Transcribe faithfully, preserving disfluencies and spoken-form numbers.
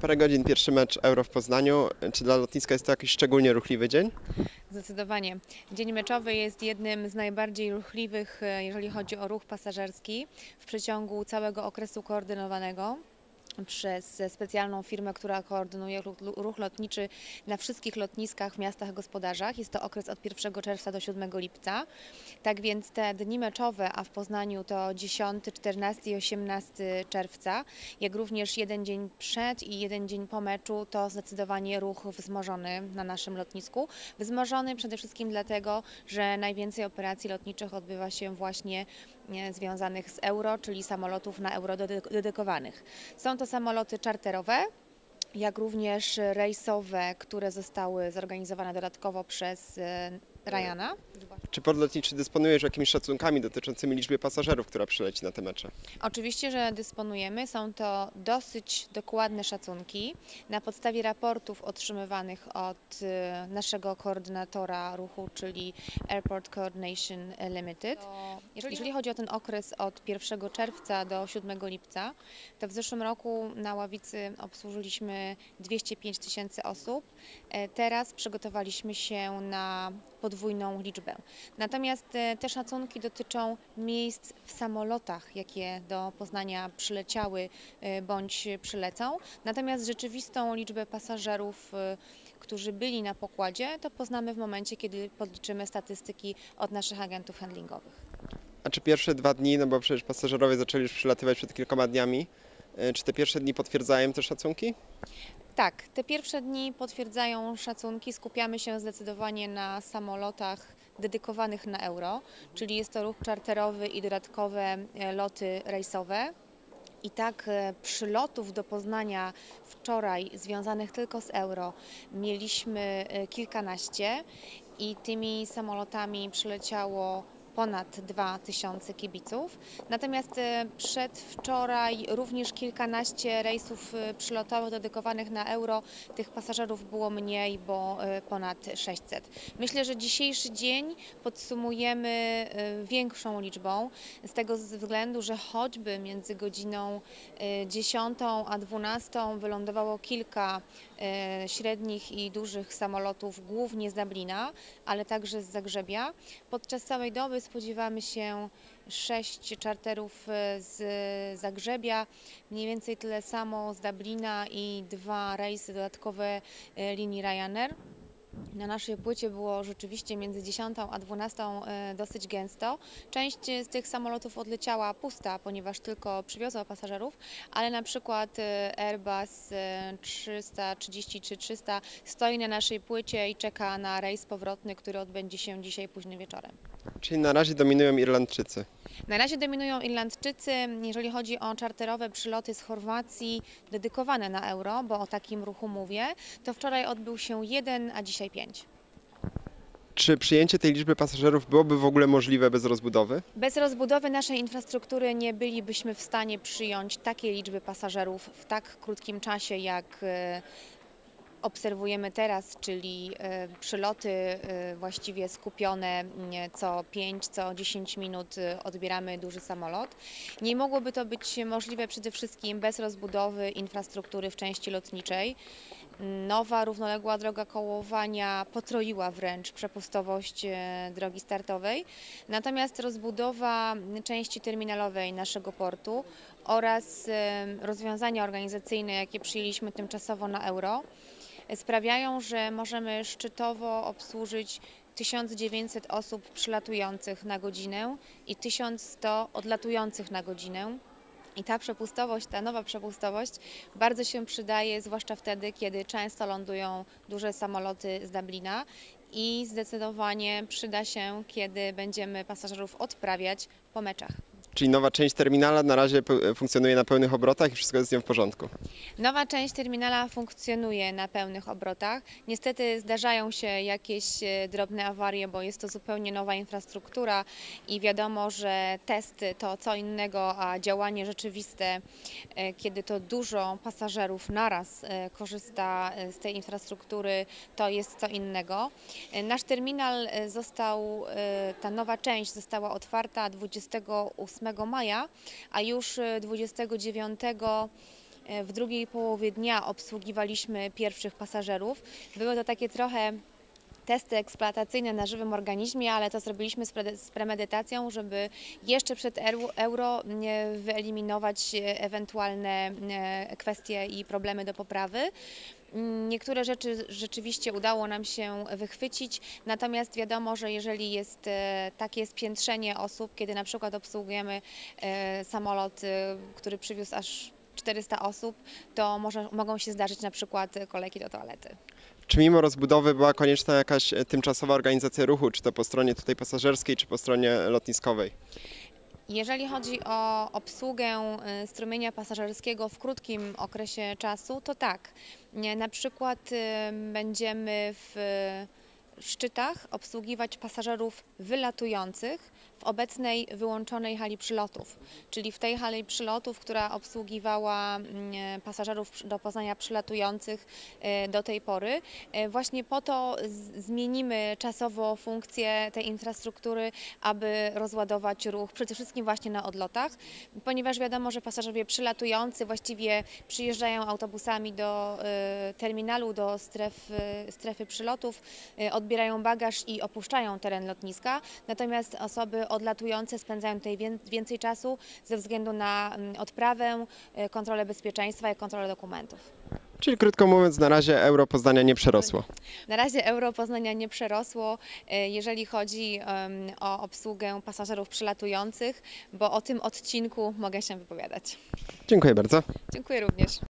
parę godzin pierwszy mecz Euro w Poznaniu. Czy dla lotniska jest to jakiś szczególnie ruchliwy dzień? Zdecydowanie. Dzień meczowy jest jednym z najbardziej ruchliwych, jeżeli chodzi o ruch pasażerski w przeciągu całego okresu koordynowanego przez specjalną firmę, która koordynuje ruch lotniczy na wszystkich lotniskach w miastach gospodarzach. Jest to okres od pierwszego czerwca do siódmego lipca. Tak więc te dni meczowe, a w Poznaniu to dziesiątego, czternastego i osiemnastego czerwca, jak również jeden dzień przed i jeden dzień po meczu, to zdecydowanie ruch wzmożony na naszym lotnisku. Wzmożony przede wszystkim dlatego, że najwięcej operacji lotniczych odbywa się właśnie związanych z euro, czyli samolotów na euro dedykowanych. Są to samoloty czarterowe, jak również rejsowe, które zostały zorganizowane dodatkowo przez Ryana. Czy port lotniczy dysponujesz jakimiś szacunkami dotyczącymi liczby pasażerów, która przyleci na te mecze? Oczywiście, że dysponujemy. Są to dosyć dokładne szacunki. Na podstawie raportów otrzymywanych od naszego koordynatora ruchu, czyli Airport Coordination Limited. Jeżeli chodzi o ten okres od pierwszego czerwca do siódmego lipca, to w zeszłym roku na Ławicy obsłużyliśmy dwieście pięć tysięcy osób. Teraz przygotowaliśmy się na podwójną liczbę. Natomiast te szacunki dotyczą miejsc w samolotach, jakie do Poznania przyleciały bądź przylecą. Natomiast rzeczywistą liczbę pasażerów, którzy byli na pokładzie, to poznamy w momencie, kiedy podliczymy statystyki od naszych agentów handlingowych. A czy pierwsze dwa dni, no bo przecież pasażerowie zaczęli już przylatywać przed kilkoma dniami, czy te pierwsze dni potwierdzają te szacunki? Tak, te pierwsze dni potwierdzają szacunki. Skupiamy się zdecydowanie na samolotach dedykowanych na euro, czyli jest to ruch czarterowy i dodatkowe loty rejsowe. I tak przylotów do Poznania wczoraj związanych tylko z euro mieliśmy kilkanaście i tymi samolotami przyleciało ponad dwa tysiące kibiców. Natomiast przedwczoraj również kilkanaście rejsów przylotowych dedykowanych na euro. Tych pasażerów było mniej, bo ponad sześćset. Myślę, że dzisiejszy dzień podsumujemy większą liczbą z tego względu, że choćby między godziną dziesiątą a dwunastą wylądowało kilka średnich i dużych samolotów, głównie z Dublina, ale także z Zagrzebia. Podczas całej doby spodziewamy się sześć czarterów z Zagrzebia, mniej więcej tyle samo z Dublina i dwa rejsy dodatkowe linii Ryanair. Na naszej płycie było rzeczywiście między dziesiątą a dwunastą dosyć gęsto. Część z tych samolotów odleciała pusta, ponieważ tylko przywiozła pasażerów, ale na przykład Airbus trzysta trzydzieści czy trzysta stoi na naszej płycie i czeka na rejs powrotny, który odbędzie się dzisiaj późnym wieczorem. Czyli na razie dominują Irlandczycy? Na razie dominują Irlandczycy, jeżeli chodzi o czarterowe przyloty z Chorwacji dedykowane na euro, bo o takim ruchu mówię, to wczoraj odbył się jeden, a dzisiaj pięć. Czy przyjęcie tej liczby pasażerów byłoby w ogóle możliwe bez rozbudowy? Bez rozbudowy naszej infrastruktury nie bylibyśmy w stanie przyjąć takiej liczby pasażerów w tak krótkim czasie, jak obserwujemy teraz, czyli przyloty właściwie skupione co pięć, co dziesięć minut odbieramy duży samolot. Nie mogłoby to być możliwe przede wszystkim bez rozbudowy infrastruktury w części lotniczej. Nowa równoległa droga kołowania potroiła wręcz przepustowość drogi startowej. Natomiast rozbudowa części terminalowej naszego portu oraz rozwiązania organizacyjne, jakie przyjęliśmy tymczasowo na euro, sprawiają, że możemy szczytowo obsłużyć tysiąc dziewięćset osób przylatujących na godzinę i tysiąc sto odlatujących na godzinę. I ta przepustowość, ta nowa przepustowość bardzo się przydaje, zwłaszcza wtedy, kiedy często lądują duże samoloty z Dublina i zdecydowanie przyda się, kiedy będziemy pasażerów odprawiać po meczach. Czyli nowa część terminala na razie funkcjonuje na pełnych obrotach i wszystko jest z nią w porządku? Nowa część terminala funkcjonuje na pełnych obrotach. Niestety zdarzają się jakieś drobne awarie, bo jest to zupełnie nowa infrastruktura i wiadomo, że testy to co innego, a działanie rzeczywiste, kiedy to dużo pasażerów naraz korzysta z tej infrastruktury, to jest co innego. Nasz terminal został, ta nowa część została otwarta dwudziestego ósmego maja, a już dwudziestego dziewiątego w drugiej połowie dnia obsługiwaliśmy pierwszych pasażerów. Były to takie trochę testy eksploatacyjne na żywym organizmie, ale to zrobiliśmy z, pre, z premedytacją, żeby jeszcze przed euro wyeliminować ewentualne kwestie i problemy do poprawy. Niektóre rzeczy rzeczywiście udało nam się wychwycić, natomiast wiadomo, że jeżeli jest takie spiętrzenie osób, kiedy na przykład obsługujemy samolot, który przywiózł aż czterysta osób, to może, mogą się zdarzyć na przykład kolejki do toalety. Czy mimo rozbudowy była konieczna jakaś tymczasowa organizacja ruchu, czy to po stronie tutaj pasażerskiej, czy po stronie lotniskowej? Jeżeli chodzi o obsługę strumienia pasażerskiego w krótkim okresie czasu, to tak. Na przykład będziemy w szczytach obsługiwać pasażerów wylatujących w obecnej wyłączonej hali przylotów, czyli w tej hali przylotów, która obsługiwała pasażerów do Poznania przylatujących do tej pory. Właśnie po to zmienimy czasowo funkcję tej infrastruktury, aby rozładować ruch przede wszystkim właśnie na odlotach, ponieważ wiadomo, że pasażerowie przylatujący właściwie przyjeżdżają autobusami do terminalu, do strefy, strefy przylotów, odbierają bagaż i opuszczają teren lotniska, natomiast osoby odlatujące spędzają tutaj więcej czasu ze względu na odprawę, kontrolę bezpieczeństwa i kontrolę dokumentów. Czyli krótko mówiąc, na razie euro Poznania nie przerosło. Na razie euro Poznania nie przerosło, jeżeli chodzi o obsługę pasażerów przylatujących, bo o tym odcinku mogę się wypowiadać. Dziękuję bardzo. Dziękuję również.